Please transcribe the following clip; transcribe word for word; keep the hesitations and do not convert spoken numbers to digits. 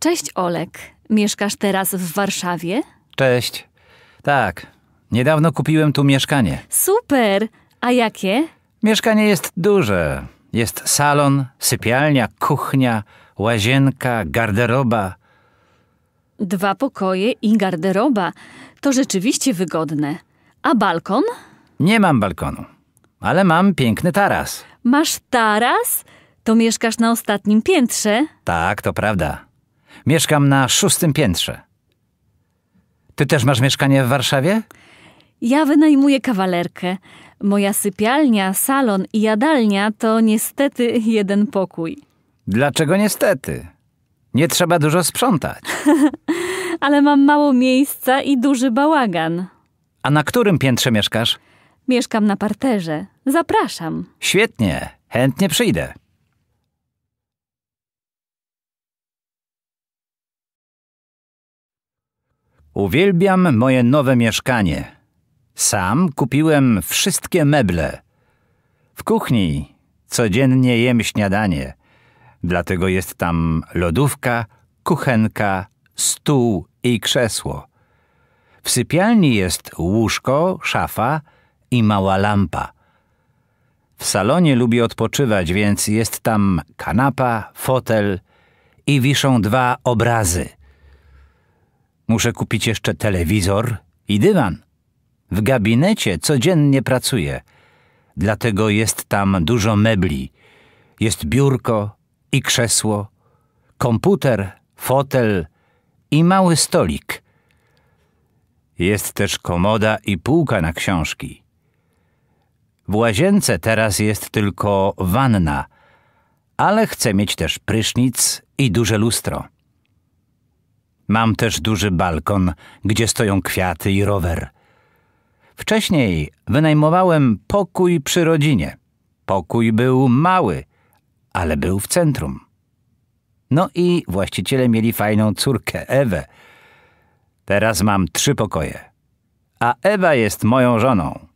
Cześć Olek, mieszkasz teraz w Warszawie? Cześć, tak. Niedawno kupiłem tu mieszkanie. Super, a jakie? Mieszkanie jest duże. Jest salon, sypialnia, kuchnia, łazienka, garderoba. Dwa pokoje i garderoba. To rzeczywiście wygodne. A balkon? Nie mam balkonu, ale mam piękny taras. Masz taras? To mieszkasz na ostatnim piętrze? Tak, to prawda. Mieszkam na szóstym piętrze. Ty też masz mieszkanie w Warszawie? Ja wynajmuję kawalerkę. Moja sypialnia, salon i jadalnia to niestety jeden pokój. Dlaczego niestety? Nie trzeba dużo sprzątać. Ale mam mało miejsca i duży bałagan. A na którym piętrze mieszkasz? Mieszkam na parterze. Zapraszam. Świetnie. Chętnie przyjdę. Uwielbiam moje nowe mieszkanie. Sam kupiłem wszystkie meble. W kuchni codziennie jem śniadanie. Dlatego jest tam lodówka, kuchenka, stół i krzesło. W sypialni jest łóżko, szafa i mała lampa. W salonie lubię odpoczywać, więc jest tam kanapa, fotel i wiszą dwa obrazy. Muszę kupić jeszcze telewizor i dywan. W gabinecie codziennie pracuję. Dlatego jest tam dużo mebli. Jest biurko i krzesło, komputer, fotel i mały stolik. Jest też komoda i półka na książki. W łazience teraz jest tylko wanna, ale chcę mieć też prysznic i duże lustro. Mam też duży balkon, gdzie stoją kwiaty i rower. Wcześniej wynajmowałem pokój przy rodzinie. Pokój był mały, ale był w centrum. No i właściciele mieli fajną córkę, Ewę. Teraz mam trzy pokoje, a Ewa jest moją żoną.